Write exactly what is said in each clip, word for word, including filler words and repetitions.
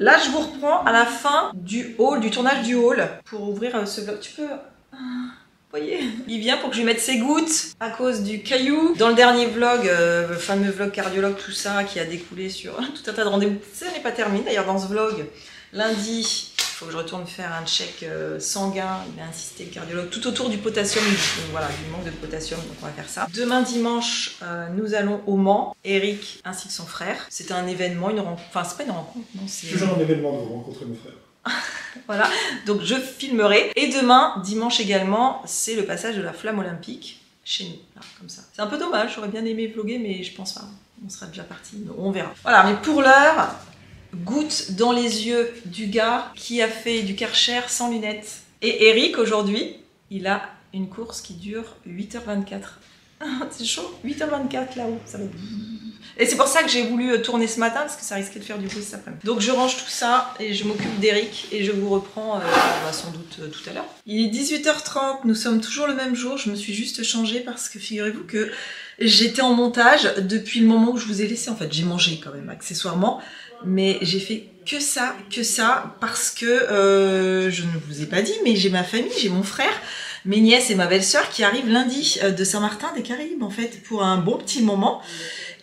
Là, je vous reprends à la fin du hall, du tournage du hall, pour ouvrir ce vlog. Tu peux... Vous voyez, il vient pour que je lui mette ses gouttes à cause du caillou. Dans le dernier vlog, euh, le fameux vlog cardiologue, tout ça, qui a découlé sur tout un tas de rendez-vous. Ça n'est pas terminé. D'ailleurs, dans ce vlog, lundi... faut que je retourne faire un check sanguin, il m'a insisté le cardiologue, tout autour du potassium, donc voilà, du manque de potassium, donc on va faire ça. Demain dimanche, euh, nous allons au Mans, Eric ainsi que son frère. C'est un événement, une rencontre, enfin c'est pas une rencontre, non c'est... Toujours un événement de vous rencontrer mon frère. Voilà, donc je filmerai. Et demain, dimanche également, c'est le passage de la flamme olympique chez nous, là, comme ça. C'est un peu dommage, j'aurais bien aimé vlogger, mais je pense pas, on sera déjà parti, on verra. Voilà, mais pour l'heure... Goutte dans les yeux du gars qui a fait du Karcher sans lunettes. Et Eric, aujourd'hui, il a une course qui dure huit heures vingt-quatre. C'est chaud, huit heures vingt-quatre là-haut, ça va être... Et c'est pour ça que j'ai voulu tourner ce matin, parce que ça risquait de faire du bruit cet après-midi. Donc je range tout ça, et je m'occupe d'Eric, et je vous reprends euh, bah, sans doute euh, tout à l'heure. Il est dix-huit heures trente, nous sommes toujours le même jour, je me suis juste changée, parce que figurez-vous que j'étais en montage depuis le moment où je vous ai laissé. En fait, j'ai mangé quand même, accessoirement, mais j'ai fait que ça, que ça, parce que, euh, je ne vous ai pas dit, mais j'ai ma famille, j'ai mon frère, mes nièces et ma belle-sœur qui arrivent lundi de Saint-Martin des Caraïbes, en fait, pour un bon petit moment.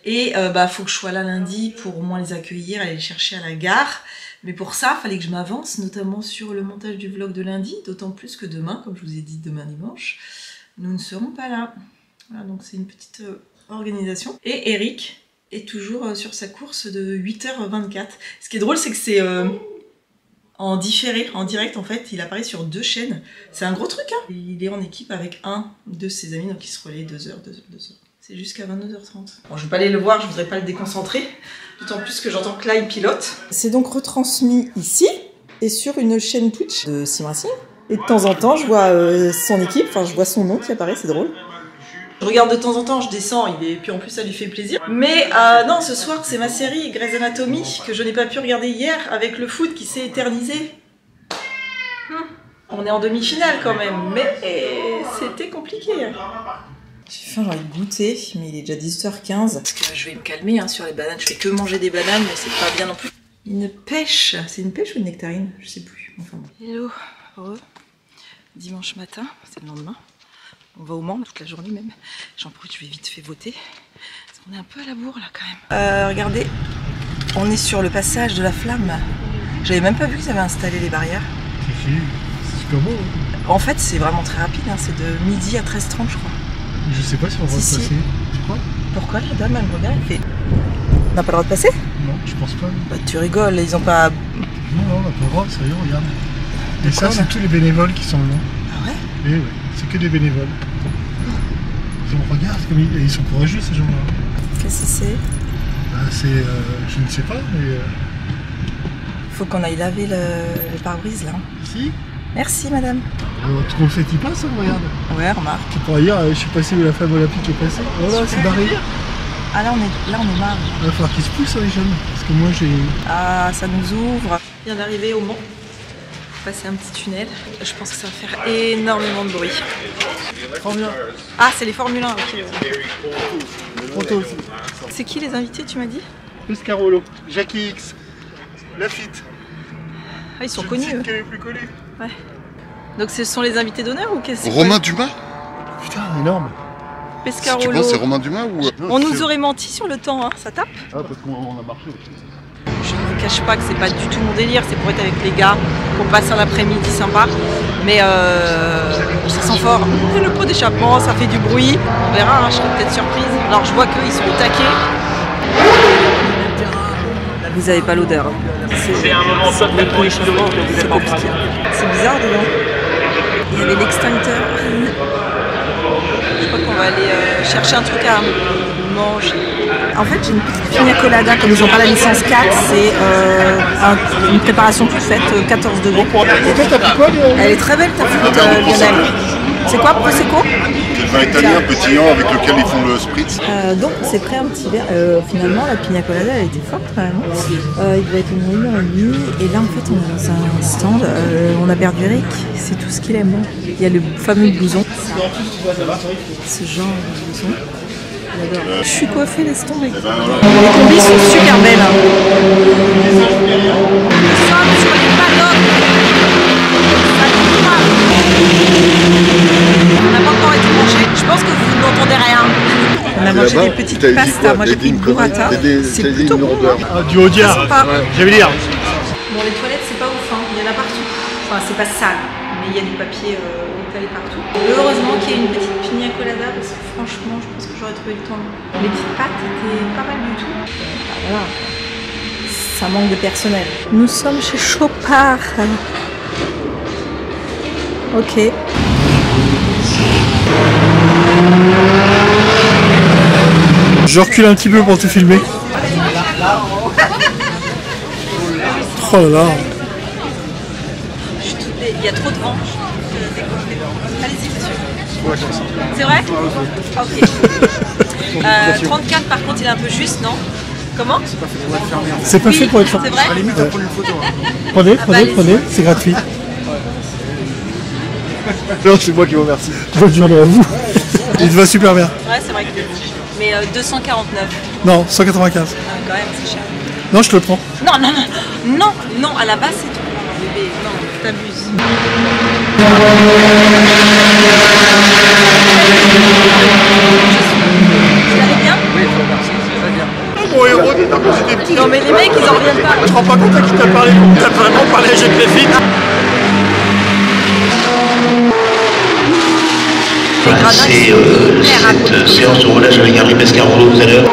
Et euh, bah faut que je sois là lundi pour au moins les accueillir, aller les chercher à la gare. Mais pour ça, fallait que je m'avance, notamment sur le montage du vlog de lundi, d'autant plus que demain, comme je vous ai dit, demain dimanche, nous ne serons pas là. Voilà, donc c'est une petite euh, organisation. Et Eric est toujours euh, sur sa course de huit heures vingt-quatre. Ce qui est drôle, c'est que c'est euh, en différé, en direct en fait, il apparaît sur deux chaînes. C'est un gros truc, hein. Il est en équipe avec un de ses amis, donc il se relaie deux heures, deux heures, deux heures. C'est jusqu'à vingt-deux heures trente. Bon, je vais pas aller le voir, je voudrais pas le déconcentrer, d'autant plus que j'entends que là, il pilote. C'est donc retransmis ici, et sur une chaîne Twitch de SimaSing. Et de temps en temps, je vois euh, son équipe, enfin, je vois son nom qui apparaît, c'est drôle. Je regarde de temps en temps, je descends, et puis en plus ça lui fait plaisir. Mais euh, non, ce soir c'est ma série Grey's Anatomy que je n'ai pas pu regarder hier avec le foot qui s'est éternisé. Hum. On est en demi-finale quand même, mais c'était compliqué. J'ai faim, j'ai envie de goûter, mais il est déjà dix-huit heures quinze. Parce que je vais me calmer hein, sur les bananes, je fais que manger des bananes, mais c'est pas bien non plus. Une pêche, c'est une pêche ou une nectarine? Je sais plus, enfin bon. Hello, heureux. Dimanche matin, c'est le lendemain. On va au Mans toute la journée même. J'en profite, je vais vite fait voter. Parce qu'on est un peu à la bourre là quand même. Euh, regardez, on est sur le passage de la flamme. J'avais même pas vu qu'ils avaient installé les barrières. Si, si, c'est super beau. Hein. En fait, c'est vraiment très rapide, hein. C'est de midi à treize heures trente, je crois. Je sais pas si on va si, passer. Si. Tu crois? Pourquoi la dame, elle me regarde, elle fait. On n'a pas le droit de passer? Non, je pense pas. Bah, tu rigoles, ils ont pas. Non, non, on n'a pas le droit, sérieux, regarde. Et de ça, c'est tous les bénévoles qui sont là. Ah ouais? Et ouais, c'est que des bénévoles. Ils ont, regarde, comme ils, ils sont courageux ces gens-là. Qu'est-ce que c'est? Ben, c'est, euh, je ne sais pas, mais... Euh... Faut qu'on aille laver le, le pare-brise là. Si. Merci madame. Euh, tu trouves qu'il passe, hein, regarde. Ouais, remarque. Tu pourrais dire, je suis passé où la flamme olympique est passée. Oh là, c'est barré. Ah là, on est, là, on est marre. Il va falloir qu'ils se poussent, hein, les jeunes. Parce que moi, j'ai... Ah, ça nous ouvre. Je viens d'arriver au Mans. Passer un petit tunnel, je pense que ça va faire énormément de bruit. Formule un. Ah, c'est les Formule un, ok. C'est qui les invités, tu m'as dit? Pescarolo, Jackie X, Lafitte. Ah, ils sont je connus. C'est qui est le plus connu. Ouais. Donc ce sont les invités d'honneur ou qu'est-ce que... Romain Dumas. Putain, énorme. Pescarolo. Si tu penses c'est Romain Dumas ou... On nous aurait menti sur le temps, hein. Ça tape. Ah, parce qu'on a marché. Je ne vous cache pas que c'est pas du tout mon délire, c'est pour être avec les gars, pour passer un après-midi sympa, mais euh, ça sent fort. Le pot d'échappement, ça fait du bruit, on verra, hein, je serai peut-être surprise. Alors je vois qu'ils sont au taquet. Vous n'avez pas l'odeur. Hein. C'est un moment top de prochainement que vous êtes pas prêt. C'est bizarre dedans. Il y avait l'extincteur. Je crois qu'on va aller euh, chercher un truc à manger. En fait, j'ai une petite pina colada, comme ils ont pas la licence quatre, c'est euh, un, une préparation toute faite, quatorze degrés. Et toi, t'as pris quoi? Elle est très belle, ta flûte, euh, Lionel. C'est quoi, Prosecco? C'est le vin italien pétillant avec lequel ils font le spritz. Euh, donc, c'est prêt un petit verre. Euh, finalement, la pina colada, elle était forte quand même. Euh, il va être une heure et demie. Et là, en fait, on est dans un stand. Euh, on a perdu Eric. C'est tout ce qu'il aime. Il y a le fameux blouson. Ce genre de blouson. Je suis coiffée, laisse tomber. Les combis sont super belles. Hein. pasta, moi j'ai pris une burrata, c'est plutôt bon. Du Audiard, j'allais dire. Bon, les toilettes c'est pas ouf, hein. Il y en a partout. Enfin, c'est pas sale, mais il y a du papier euh, étalé partout. Et heureusement qu'il y a une petite pina colada, parce que franchement, je pense que j'aurais trouvé le temps. Les petites pâtes étaient pas mal du tout. Bah, voilà, ça manque de personnel. Nous sommes chez Chopard. Ok. Je recule un petit peu pour te filmer. Oh là là. Il y a trop de vent. Allez-y, monsieur. C'est vrai? Ok. euh, trente-quatre par contre, il est un peu juste, non? Comment? C'est pas fait pour être fermé. C'est vrai? Prenez, prenez, prenez, c'est gratuit. Non, c'est moi qui vous remercie. Bonne journée à vous. Il te va super bien. Ouais, c'est vrai que... Mais euh, deux cent quarante-neuf. Non, cent quatre-vingt-quinze. Ah, quand même, c'est cher. Non, je te le prends. Non, non, non. Non, non, à la base, c'est tout. Non, bébé, non, t'abuses. Vous allez bien? Oui, je vous remercie, ça va bien. Mon héros, depuis que j'étais petit. Non, mais les mecs, ils en reviennent pas. Tu te rends pas compte à qui t'as parlé? T'as vraiment parlé à Jackie Lafitte. C'est euh, cette séance au relâche avec Henri Pescarolo tout à l'heure.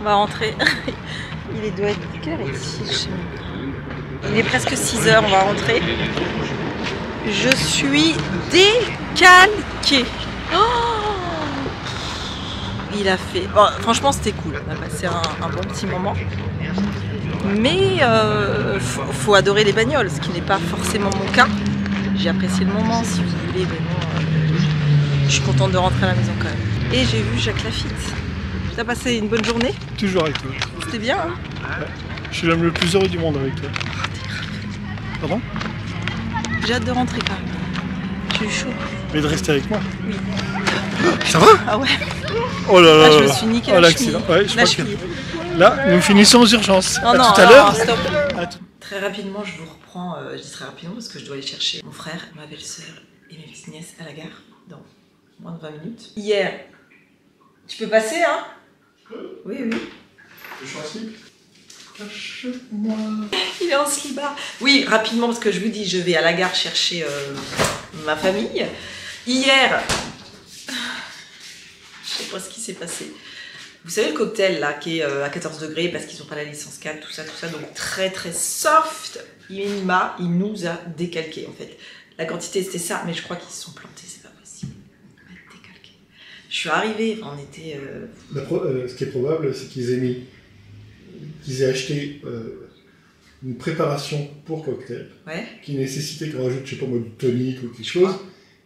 On va rentrer. Il doit être quelle heure ici? Il est presque six heures, on va rentrer. Je suis décalquée. Oh, il a fait... Bon, franchement, c'était cool. On a passé un, un bon petit moment. Mais euh, faut, faut adorer les bagnoles, ce qui n'est pas forcément mon cas. J'ai apprécié le moment, si vous voulez, mais bon, euh, je suis contente de rentrer à la maison quand même. Et j'ai vu Jacques Lafitte. Tu as passé une bonne journée? Toujours avec toi. C'était bien, hein? Ouais. Je suis l'homme le plus heureux du monde avec toi. Oh, t'es grave. Pardon? J'ai hâte de rentrer quand même. J'ai eu chaud. Mais de rester avec moi? Oui. Ça va? Ah ouais. Oh là là. Ah, je me suis niquée. Oh l'accident. Ouais, je la crois que... Là, nous finissons aux urgences. Non, à non, tout à l'heure. Stop. À tout... Très rapidement, je vous reprends, euh, je dis très rapidement parce que je dois aller chercher mon frère, ma belle-sœur et mes petites nièces à la gare dans moins de vingt minutes. Hier, tu peux passer, hein? Oui, oui. Je suis en slip. Cache-moi. Il est en slibard. Oui, rapidement parce que je vous dis, je vais à la gare chercher euh, ma famille. Hier, je sais pas ce qui s'est passé. Vous savez le cocktail là qui est euh, à quatorze degrés parce qu'ils n'ont pas la licence quatre, tout ça, tout ça, donc très très soft. Il m'a, il nous a décalqué en fait. La quantité c'était ça, mais je crois qu'ils se sont plantés, c'est pas possible. Il m'a décalqué. Je suis arrivée, on était. Euh... La pro euh, ce qui est probable, c'est qu'ils aient mis, qu'ils aient acheté euh, une préparation pour cocktail, ouais, qui nécessitait qu'on rajoute, je sais pas moi, du tonique ou quelque chose.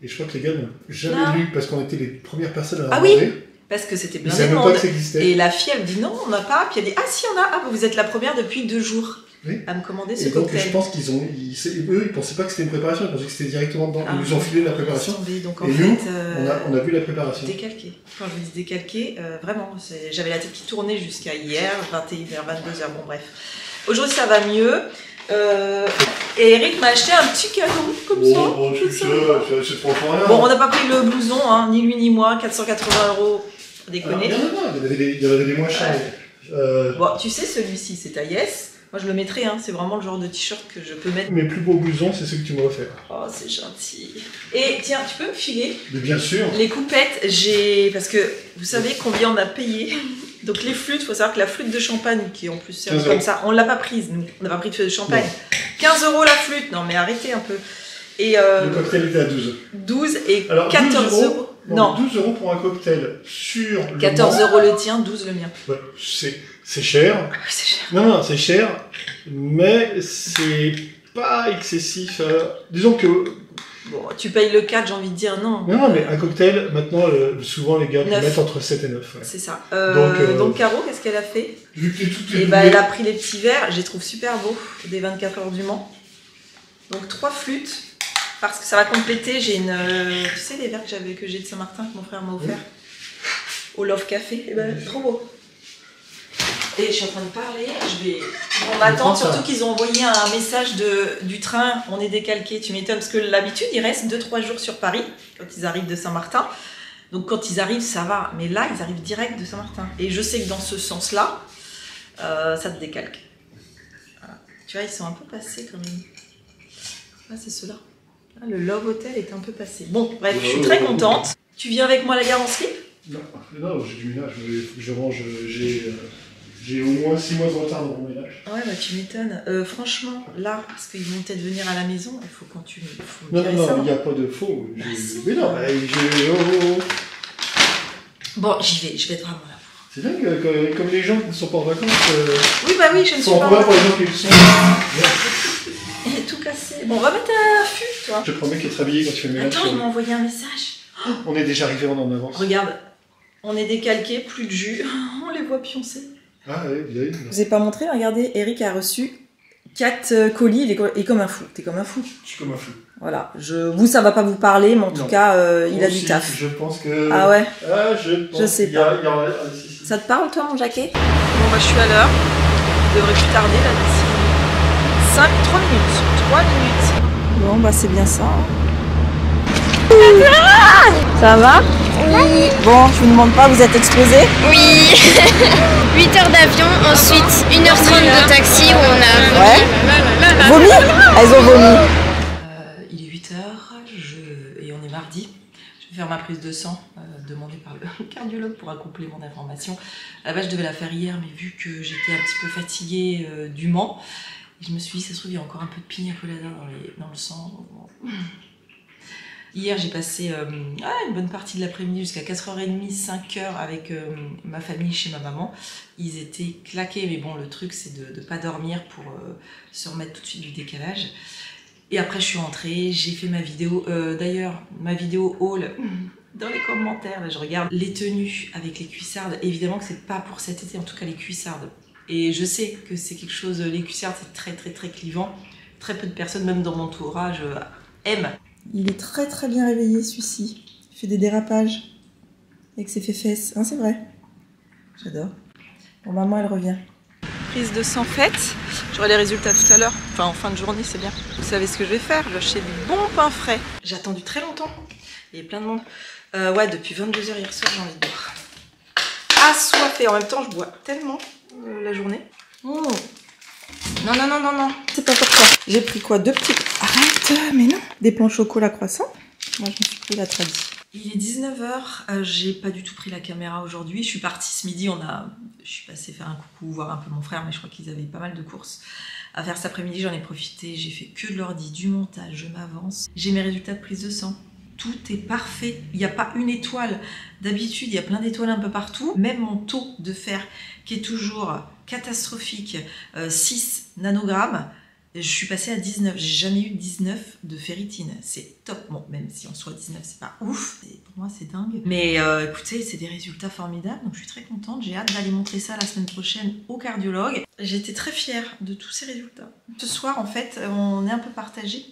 Et je crois que les gars n'ont jamais lu parce qu'on était les premières personnes à avoir. Ah oui. Parce que c'était plein de monde. Et la fille, elle me dit non, on n'a pas. Puis elle dit ah, si, on a. Ah, vous êtes la première depuis deux jours oui. à me commander ce cocktail. Et donc, cocktail. Je pense qu'ils ont. Ils, eux, ils pensaient pas que c'était une préparation, ils pensaient que c'était directement dedans. Ah, ils nous ont filé la préparation. Donc, en et fait, nous, euh, on, a, on a vu la préparation. Décalqué. Quand je vous dis décalqué, euh, vraiment, j'avais la tête qui tournait jusqu'à hier, vingt et une heures, vingt-deux heures, bon, bref. Aujourd'hui, ça va mieux. Euh, et Eric m'a acheté un petit cadeau comme bon, ça. Bon, je suis sûr, c'est trop fort. Bon, on n'a pas pris le blouson, hein, ni lui ni moi, quatre cent quatre-vingts euros. Déconner. Non, non, non, il y en avait des moins chers. Ouais. Euh... Bon, tu sais, celui-ci, c'est ta yes. Moi, je le mettrai, hein. C'est vraiment le genre de t-shirt que je peux mettre. Mes plus beaux blousons, c'est ceux que tu m'as offert. Oh, c'est gentil. Et tiens, tu peux me filer? Mais bien sûr. Les coupettes, j'ai... Parce que vous savez combien on a payé. Donc les flûtes, il faut savoir que la flûte de champagne, qui en plus sert comme ça, on ne l'a pas prise, nous. On n'a pas pris de flûte de champagne. Non. quinze euros la flûte. Non, mais arrêtez un peu. Et euh... le cocktail était à douze. douze et alors, quatorze euros. Non, non. douze euros pour un cocktail sur le quatorze euros le tien, douze le mien. Ouais, c'est cher. Ah, c'est cher. Non, non, c'est cher, mais c'est pas excessif. Euh, disons que... Bon, tu payes le quatre, j'ai envie de dire non. Non, non, mais un cocktail, maintenant, le, souvent, les gars neuf. Mettent entre sept et neuf. Ouais. C'est ça. Euh, donc, euh, donc, Caro, qu'est-ce qu'elle a fait? Vu que tout est... Et bah, elle a pris les petits verres, je les trouve super beaux, des vingt-quatre heures du Mans. Donc, trois flûtes. Parce que ça va compléter, j'ai une... Euh, tu sais les verres que j'avais, que j'ai de Saint-Martin, que mon frère m'a offert, mmh, au Love Café, et ben, trop beau. Et je suis en train de parler, je vais... On attend, surtout qu'ils ont envoyé un message de, du train, on est décalqué, tu m'étonnes, parce que l'habitude, ils restent deux trois jours sur Paris, quand ils arrivent de Saint-Martin. Donc quand ils arrivent, ça va. Mais là, ils arrivent direct de Saint-Martin. Et je sais que dans ce sens-là, euh, ça te décalque. Voilà. Tu vois, ils sont un peu passés quand même. Ah, c'est ceux-là. Le Love Hotel est un peu passé. Bon, bref, je suis très contente. Tu viens avec moi à la gare en slip? Non, non, j'ai du ménage. Je, je range. J'ai euh, au moins six mois de retard dans mon ménage. Ouais, bah tu m'étonnes. Euh, franchement, là, parce qu'ils vont peut-être venir à la maison, il faut quand tu. Faut non, non, non, il n'y a pas de faux. Bah, si. Mais non, bah, j'ai. Oh. Bon, j'y vais, je vais être vraiment là. C'est dingue, euh, comme les gens qui ne sont pas en vacances. Euh, oui, bah oui, je ne suis pas en vacances. Pour les gens qui le sont. Il est tout cassé. Bon, on va mettre un fût, toi. Je promets qu'il est habillé quand tu fais le ménage. Attends, il m'a envoyé un message. Oh, on est déjà arrivé, on est en avance. Regarde, on est décalqué, plus de jus. On les voit pioncer. Ah oui, bien. Je vous ai pas montré, regardez, Eric a reçu quatre colis, il est, il est comme un fou. T'es comme un fou. Je suis comme un fou. Voilà, je, vous ça va pas vous parler, mais en tout non. cas, euh, il a aussi, du taf. Je pense que... Ah ouais. Ah, je pense je sais il y a, pas. Il y a... ah, si, si. Ça te parle, toi, mon Jackie? Bon, bah je suis à l'heure. Je devrais plus tarder, là, d'ici. trois minutes. Bon bah c'est bien ça. Ça va? Oui. Bon, je vous demande pas, vous êtes explosés? Oui. huit heures d'avion, ensuite une heure trente de taxi où on a vomi. Ouais. Vomi? Elles ont vomi. Euh, il est huit heures je... et on est mardi. Je vais faire ma prise de sang euh, demandée par le cardiologue pour un complément d'information. À la base je devais la faire hier mais vu que j'étais un petit peu fatiguée euh, du Mans, je me suis dit, ça se trouve, il y a encore un peu de pina colada dans, les, dans le sang. Hier, j'ai passé euh, une bonne partie de l'après-midi jusqu'à quatre heures trente, cinq heures avec euh, ma famille chez ma maman. Ils étaient claqués, mais bon, le truc, c'est de ne pas dormir pour euh, se remettre tout de suite du décalage. Et après, je suis rentrée, j'ai fait ma vidéo, euh, d'ailleurs, ma vidéo haul. Dans les commentaires, là, je regarde les tenues avec les cuissardes. Évidemment que c'est pas pour cet été, en tout cas les cuissardes. Et je sais que c'est quelque chose, les cuissardes, c'est très très très clivant. Très peu de personnes, même dans mon entourage, aiment. Il est très très bien réveillé celui-ci. Il fait des dérapages avec ses fesses. Hein, c'est vrai. J'adore. Bon, maman, elle revient. Prise de sang faite. J'aurai les résultats tout à l'heure. Enfin, en fin de journée, c'est bien. Vous savez ce que je vais faire. Je vais acheter du bon pain frais. J'ai attendu très longtemps. Il y a plein de monde. Euh, ouais, depuis vingt-deux heures hier soir, j'ai envie de boire. Assoiffée. En même temps, je bois tellement. Euh, la journée. Oh. Non, non, non, non, non. C'est pas pour toi. J'ai pris quoi? Deux petits... Arrête, mais non. Des pains au chocolat croissant. Moi, je me suis pris la tradie. Il est dix-neuf heures. Euh, J'ai pas du tout pris la caméra aujourd'hui. Je suis partie ce midi. On a... Je suis passée faire un coucou, voir un peu mon frère, mais je crois qu'ils avaient pas mal de courses à faire cet après-midi. J'en ai profité. J'ai fait que de l'ordi, du montage. Je m'avance. J'ai mes résultats de prise de sang. Tout est parfait, il n'y a pas une étoile. D'habitude, il y a plein d'étoiles un peu partout. Même mon taux de fer, qui est toujours catastrophique, euh, six nanogrammes, je suis passée à dix-neuf. J'ai jamais eu dix-neuf de ferritine. C'est top. Bon, même si en soi dix-neuf, c'est pas ouf. Et pour moi, c'est dingue. Mais euh, écoutez, c'est des résultats formidables. Donc, je suis très contente. J'ai hâte d'aller montrer ça la semaine prochaine au cardiologue. J'étais très fière de tous ces résultats. Ce soir, en fait, on est un peu partagés.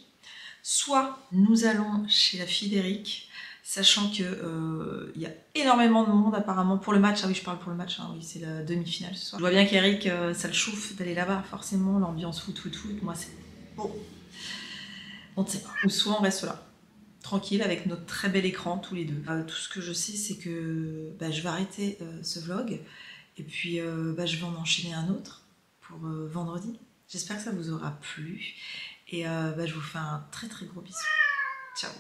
Soit nous allons chez la fille d'Eric, sachant qu'il euh, y a énormément de monde apparemment pour le match. Ah oui, je parle pour le match, hein, oui, c'est la demi-finale ce soir. Je vois bien qu'Eric, euh, ça le chauffe d'aller là-bas, forcément, l'ambiance foot, foot, foot. Moi, c'est bon. On ne sait pas. Ou soit on reste là, tranquille, avec notre très bel écran, tous les deux. Euh, tout ce que je sais, c'est que bah, je vais arrêter euh, ce vlog et puis euh, bah, je vais en enchaîner un autre pour euh, vendredi. J'espère que ça vous aura plu. Et euh, bah, je vous fais un très très gros bisou. Ciao.